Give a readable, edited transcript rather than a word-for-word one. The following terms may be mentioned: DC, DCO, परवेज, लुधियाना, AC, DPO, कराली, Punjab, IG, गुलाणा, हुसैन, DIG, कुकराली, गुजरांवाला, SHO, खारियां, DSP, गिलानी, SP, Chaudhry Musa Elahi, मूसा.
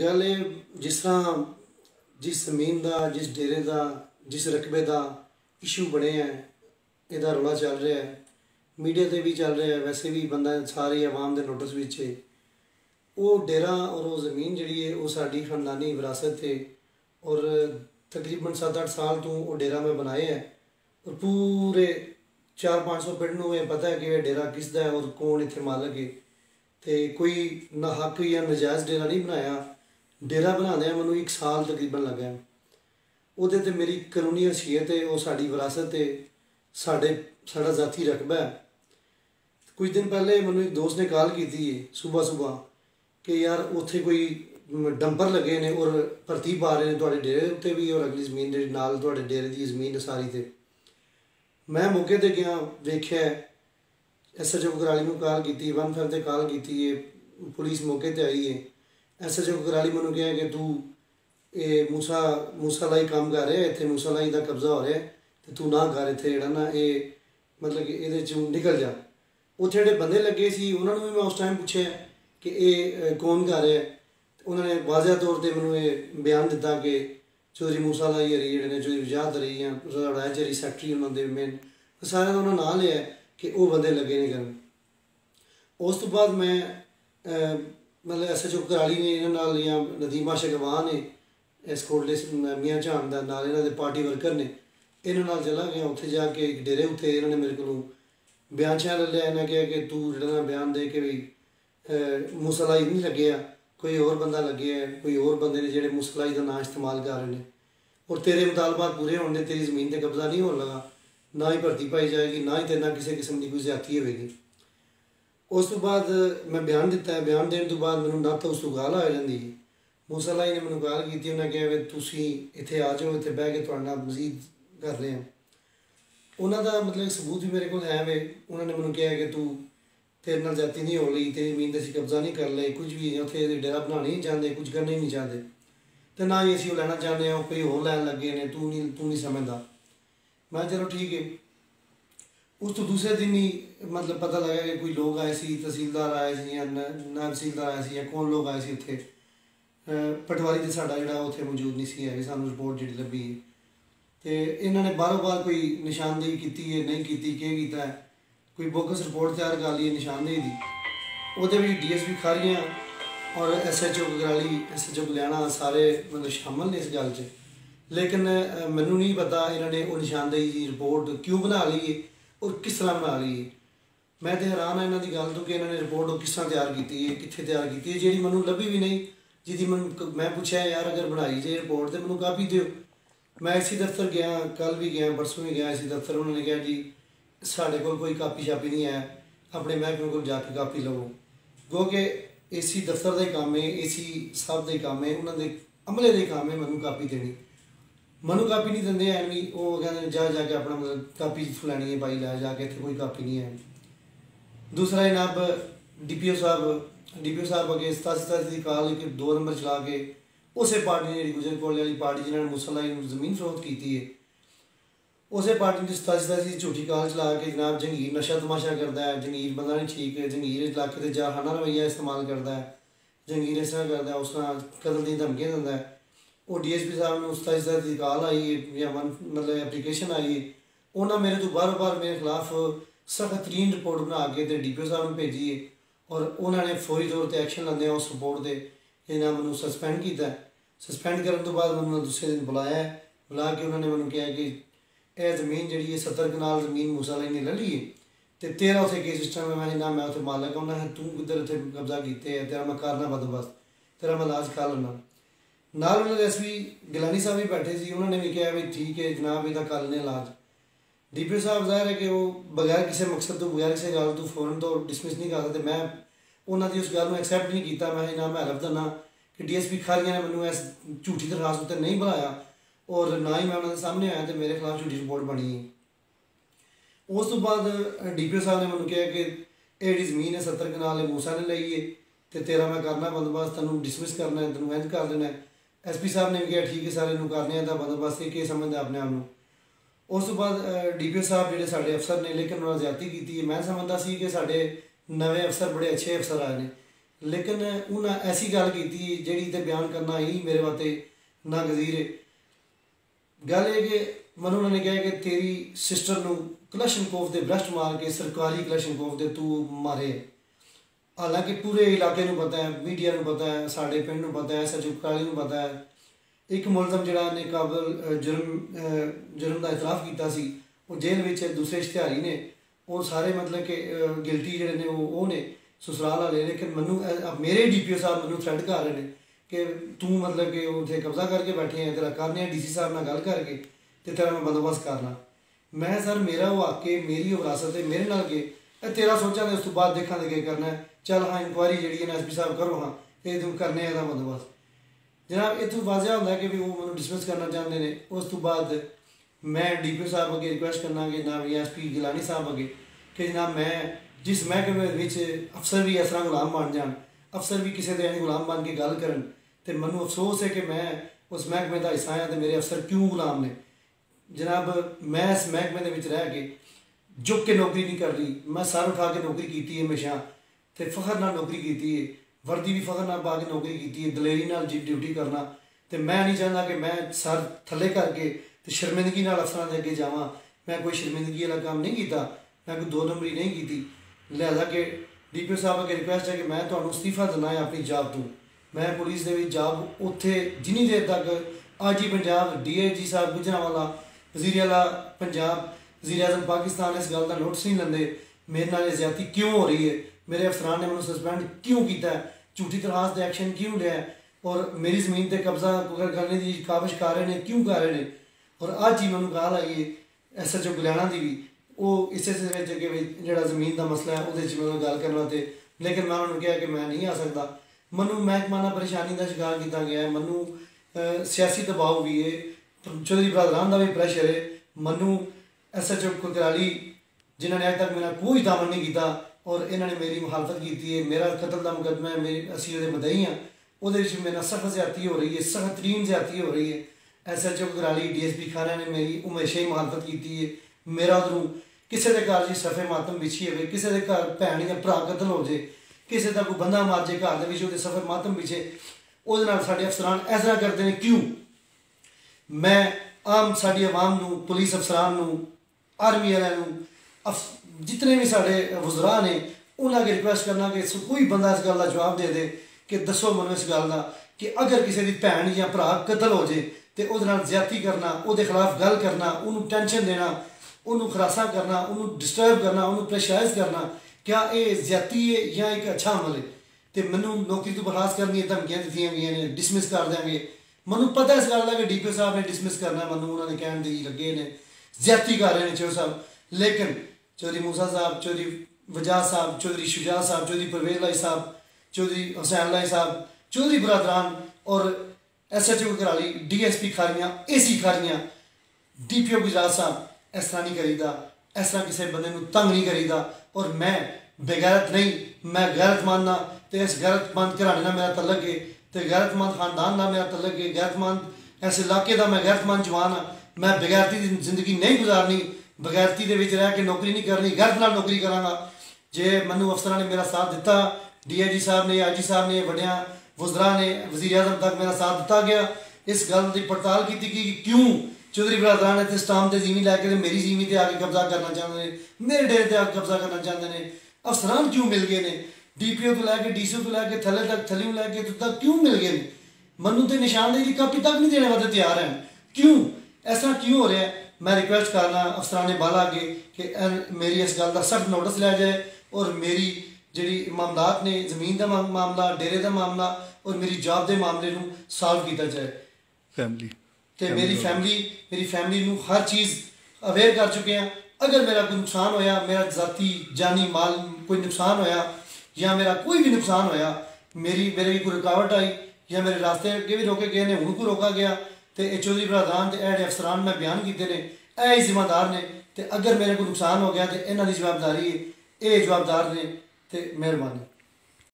गल जिस तरह जिस जमीन का जिस डेरे का जिस रकबे का इशू बने है यदा रौला चल रहा है मीडिया से भी चल रहा है वैसे भी बंदा सारी आवाम के नोटिस में है। वो डेरा और वो जमीन जी है वो साड़ी खानदानी विरासत है और तकरीबन 7-8 साल तो वो डेरा मैं बनाए है और पूरे 400-500 पिंड में यह पता है कि यह डेरा किसदा है और कौन इतने मालक है। तो कोई नाहक या नजायज़ डेरा नहीं बनाया। डेरा बनाने मैं 1 साल तकरीबन लगा है। वो तो मेरी कानूनी हैसीयत है और साड़ी विरासत है साड़ा जाती रकबा है। कुछ दिन पहले मैं एक दोस्त ने कॉल की थी सुबह कि यार उत्थे कोई डंपर लगे ने और भर्ती पा रहे हैं थोड़े डेरे उत्ते भी और अगली जमीन जी नाल थोड़े डेरे की जमीन सारी। तो मैं मौके पर गया वेख्या SHO कराली में कॉल की 15 से कॉल की पुलिस मौके पर आई है। SHO कराली मैं क्या कि तू ये मूसा लाई काम कर रहा है इतने मूसा लाई का कब्जा हो रहा है तो तू ना कर इतने जरा ना ये मतलब कि ये निकल जा। उत्थे जो बंदे लगे सी उन्होंने भी मैं उस टाइम पूछे कि ये कौन कर रहा है। उन्होंने वाजह तौर पर मैं ये बयान दिता कि चौधरी मूसा लाई हरी जोड़े चौधरी वजात हरी या राज हरी सैकटरी उन्होंने मेन सारे उन्होंने ना लिया कि वो बंदे लगे नहीं करन। उस तो बाद मैं मतलब SHO कराली ने इन्होंने या नदीमा शेखवान ने स्कोडले मियाँ झान का नाल इन्होंने पार्टी वर्कर ने इन्होंने चला गया। उत्थे जाके एक डेरे उत्थे इन्होंने मेरे को बयान शैन ले लिया। इन्हें कहा कि तू जो बयान दे के भी मुसलाई नहीं लगे कोई होर बंदा लगे है कोई होर बंदे ने जो मुसलाई का ना इस्तेमाल कर रहे हैं और तेरे मुतालबात पूरे होने तेरी जमीन पर कब्जा नहीं होने लगा ना ही भर्ती पाई जाएगी ना ही तेना किसी किस्म की कोई ज्यादती होगी। उस तो बाद मैं बयान दिता है। बयान देने तो बाद मैं ना तो उस गाल आ जाती है। मूसा लाई ने मैं गाल की उन्हें कहा भी तुम इतने आ जाओ इतने बह के थोड़ा मजीद कर रहे हैं। उन्होंने मतलब सबूत भी मेरे को है वे। उन्होंने मैं कहा कि तू तेरे न ज्यादती नहीं हो रही तेरी जमीन से कब्जा नहीं कर ले कुछ भी उसे डेरा बनाने नहीं चाहते कुछ करना ही नहीं चाहते तो ना ही असं लेना चाहते हो कोई होर लैन लगे ने तू नहीं समझता। मैं चलो ठीक है। उस तो दूसरे दिन ही मतलब पता लगा कि कोई लोग आए सी तहसीलदार आए सी या नायब तहसीलदार आए सी या कौन लोग आए सी उत्थे पटवारी तो साडा जिहड़ा उत्थे मौजूद नहीं सी है सानू रिपोर्ट जिहड़ी लभी ते इन्होंने बारों बार कोई निशानदेही की है नहीं की कीता है कोई बोगस रिपोर्ट तैयार कर ली है निशानदेही की। वो DSP खारियां और SHO कराली SHO लुधियाना सारे मतलब शामिल ने इस गल 'च। लेकिन मैनू नहीं पता इन्होंने वो निशानदेही की रिपोर्ट क्यों बना ली है और किस तरह बना ली है। मैं तो हैरान हाँ इन्होंने गल तो कि इन्होंने रिपोर्ट किस तरह तैयार की है कितने तैयार की है जी मैं लभी भी नहीं जिदी मैं पूछा यार अगर बनाई जे रिपोर्ट तो मैं कापी दो। मैं इसी दफ्तर गया कल भी गया परसों भी गया इसी दफ्तर। उन्होंने कहा जी साढ़े कोई कापी शापी नहीं है अपने महकमे को जाके कापी लवो गो कि इसी दफ्तर का काम है इसी सब का काम है उन्होंने अमले का काम है मैं कापी देनी मनु कापी नहीं देंगे एनवी वो कहते जा जाके अपना मतलब कापी फुलानी है भाई ला जाके इतने कोई कापी नहीं है। दूसरा जनाब DPO साहब अगे सतासी की कॉल 2 नंबर चला के उस पार्टी ने जी गुजर कौल वाली पार्टी जिन्होंने मुसला जमीन फरोख्त की है उस पार्टी ने 87 झूठी कॉल चला के जनाब जंगीर नशा तमाशा करता है जंगीर बंदा नहीं ठीक है जंगीर इलाके से जारहाना रवैया इस्तेमाल करता है जंगीर इस तरह करता है उस तरह कदम की धमकियाँ देता है। वो DSP साहब ने उस तरह की कॉल आई है या वन मतलब एप्लीकेशन आई है उन्होंने मेरे तो बारों बार मेरे खिलाफ सख्त तरीन रिपोर्ट बना के तो DPO साहब ने भेजी है और उन्होंने फौरी तौर पर एक्शन लेंदे उस रिपोर्ट से इन्हें मैं सस्पेंड किया। सस्पेंड करने तो बाद मैं दूसरे दिन बुलाया बुला के उन्होंने मैं कहा कि यह जमीन जी 70 कनाल जमीन मूसा लाई ने ले ली है तो तेरा उसे केस सिस्टम है ना मैं उसे मालक हूँ ना तू किधर उसे कब्जा किया है तेरा मैं करना बंदोबस्त तेरा मैं इलाज कर लूँगा। नाल उन्होंने SP गिलानी साहब भी बैठे थे उन्होंने भी कहा भी ठीक है जनाब इहदा कर लें इलाज। DPO साहब जाहिर है कि वो बगैर किसी मकसद तो बगैर किसी गल तो फौरन तो डिसमिस नहीं कर सकते। मैं उन्होंने उस गल में एक्सैप्ट नहीं किया। मैं इना मैं हैरत ना कि DSP खारियां ने मैं इस झूठी दरखास्त उत्ते नहीं बुलाया और ना ही मैं उन्होंने सामने आया तो मेरे खिलाफ झूठी रिपोर्ट बनी है। उस तो बाद DPO साहब ने मैं कहा कि यह जमीन है 70 कनाल मूसा ने लई है तो तेरा मैं करना बंदोबस्त तेनों डिसमिस करना है तेनों इंज कर देना है। SP साहब ने भी कहा ठीक है सारे करने का बंदोबस्त के समझता अपने आप में। उस तो बाद DPO साहब जो साढ़े अफसर ने लेकिन उन्होंने ज्यादती की मैं समझता सी कि साढ़े नवे अफसर बड़े अच्छे अफसर आए हैं लेकिन उन्हें ऐसी गल की जी बयान करना ही मेरे वास्ते नागजीर है। गल है कि मन उन्होंने कहा कि तेरी सिस्टर को कलशन कोफ के ब्रस्ट मार के सरकारी कलशन कोफ के तू मारे। हालांकि पूरे इलाके में पता है, मीडिया में पता है, साढ़े पिंड पता है, सचिव काली पता है। एक मुलजम जिन्होंने काबल जुर्म का इतराफ़ किया सी वो जेल में, दूसरे इश्तिहारी ने और सारे मतलब कि गिल्टी जोड़े ने वो ने ससुराल वाले। लेकिन मनु मेरे DPO साहब मैं थ्रेड कर रहे हैं कि तू मतलब कि उसे कब्जा करके बैठे हैं, तेरा करने DC साहब नाल गल करके तो तेरा मैं बंदोबस्त करना। मैं सर मेरा वो आके मेरी विरासत है मेरे नाल गए तेरा सोचा तो उस तो बाद देखा तो क्या करना है। चल हाँ इंक्वायरी जी SP साहब करो, हाँ ये तुम करने का बंदोबस्त जनाब। इतों वाजह होंगे कि भी वो मैं डिसमिस करना चाहते हैं। उस तो बाद मैं DPO साहब अगे रिक्वेस्ट करना कि जनाब SP गिलानी साहब अगे कि जनाब मैं जिस महकमे अफसर भी इस तरह गुलाम बन जान, अफसर भी किसी के गुलाम बन के गल करन ते मनु अफसोस है कि मैं उस महकमे का हिस्सा हाँ तो मेरे अफसर क्यों गुलाम ने। जनाब मैं इस महकमे के रह के झुक के नौकरी नहीं कर रही, मैं सर उठा के नौकरी की हमेशा तो फखर नाल नौकरी की, वर्दी भी फखर नाल पा के नौकरी की, दलेरी नाल ड्यूटी करना। तो मैं नहीं चाहता कि मैं सर थले करके तो शर्मिंदगी अफसर के अगे जावां। मैं कोई शर्मिंदगी वाला काम नहीं किया, मैं कोई दो नंबरी नहीं की। लिहाजा कि DPO साहब अगर रिक्वेस्ट है कि मैं तो इस्तीफा देना है अपनी जॉब तो। मैं पुलिस के जॉब उत्थे जिनी देर तक आज ही पंजाब DIG साहब गुजरांवाला वजीराला पंजाब वजीर अजम पाकिस्तान इस गल का नोटिस नहीं लेंदे मेरे नाल ज्यादती क्यों हो रही है, मेरे अफसरान ने मैं सस्पेंड क्यों किया, झूठी दरखास्त का एक्शन क्यों लिया और मेरी जमीन पर कब्जा करने की काविश कर रहे हैं क्यों कर रहे हैं। और आज ही मैं कॉल आई है SHO गुलाणा की भी वो इसे जो जमीन का मसला है वो गल करना थे। लेकिन मैं उन्होंने कहा कि मैं नहीं आ सकता, मनु महकमाना परेशानी का शिकार किया गया है, मनु सियासी दबाव भी है, चौधरी बरादरान का भी प्रेशर है, मनु SHO कुकराली जिन्होंने अज तक मेरा कोई दामन नहीं किया और इन्होंने मेरी मुखालफत की है। मेरा कतल का मुकदमा है, मेरी असी वो मदई हाँ, वो मेरे सख्त ज्यादती हो रही है, सख्त तरीन ज्यादती हो रही है। SHO कुकराली DSP खाना ने मेरी हमेशा ही मुखालफत की है। मेरा उधरों किसी के घर जी सफ़े मातम बिछी हो, किसी के घर भैन या भरा कतल हो जाए, किसी का कोई बंदा मार जाए घर के सफ़े मातम बिछे, वो साढ़े अफसरान इस तरह करते हैं क्यों। मैं आम साड़ी आवाम नू, पुलिस अफसरान नू, आर्मी वाले नू, जितने भी साढ़े वज़रा ने उन्होंने अगर रिक्वेस्ट करना कि कोई बंदा इस गल का जवाब दे दे कि दसो मनो इस गल का कि अगर किसी की भैन या भरा कतल हो जाए तो वो ज्यादती करना, उसके खिलाफ गल करना, उन्होंने टेंशन देना, उन्होंने खुरासा करना, उन्होंने डिस्टर्ब करना, उन्होंने प्रेशराइज करना, क्या ये ज्यादती है या एक अच्छा अमल है। तो मैनू नौकरी तो बर्खास्त करनी है, धमकियां दी गई ने डिसमिस कर देंगे। मैं पता इस गल का कि DPO साहब ने डिसमिस करना, मैं उन्होंने कहने दी लगे ने ज्यादती कर रहे हैं चौधरी साहब। लेकिन चौधरी मूसा साहब, चौधरी वजाह साहब, चौधरी शुजा साहब, चौधरी परवेज लाई साहब, चौधरी हुसैन लाई साहब, चौधरी बरादरान और SHO कराली, DSP Kharian, AC Kharian, DPO Gujarat साहब, इस तरह नहीं करीदा, इस तरह किसी बंदे को तंग नहीं करीदा। और मैं बेगैरत नहीं, मैं गैरतमंद हाँ, तो इस गैरतमंद घराने का मेरा तलक है, तो गैरतमंद खानदान का मेरा तलक है, गैरतमंद इस इलाके का मैं गैरतमंद जवान हाँ। मैं बेगैरती की जिंदगी नहीं गुजारनी, बेगैरती के रह के नौकरी नहीं करनी, गैरत नाल नौकरी कराँगा। जे मनु अफसर ने मेरा साथ दिता, DIG साहब ने, IG साहब ने, वड्या वज़रा ने, वज़ीर आज़म तक मेरा साथ दिता गया। इस गल की पड़ताल की कि क्यों चौधरी बरादरान इतने स्टाम से जीवी लैके मेरी जीवी से आके कब्जा करना चाहते हैं, मेरे डेरे से आके कब्जा करना चाहते हैं। अफसरान क्यों मिल गए ने, DPO तो लैके DCO तो लैके थले तक, थले लैके तो तक क्यों मिल गए। मनु तो निशानदेही की कापी तक नहीं देने वाले तैयार हैं, क्यों ऐसा क्यों हो रहा है। मैं रिक्वेस्ट करना अफसरान ने बाला आगे कि मेरी इस गल का सख्त नोटिस लिया जाए और मेरी जी मामलात ने जमीन का मामला, डेरे का मामला और मेरी जॉब के मामले को सॉल्व किया जाए। फैमिली तो मेरी फैमिली को हर चीज़ अवेयर कर चुके हैं। अगर मेरा कोई नुकसान होया, मेरा जाती जानी माल कोई नुकसान होया या मेरा कोई भी नुकसान होया, मेरे कोई रुकावट आई या मेरे रास्ते अगे भी रोके गए ने, हूँ को रोका गया तो यह चौधरी बरादरान तो एडे अफसरान मैं बयान किए ने, ए जिम्मेदार ने। तो अगर मेरे को नुकसान हो गया तो इन्हों की जवाबदारी है, ये जवाबदार ने। तो मेहरबानी।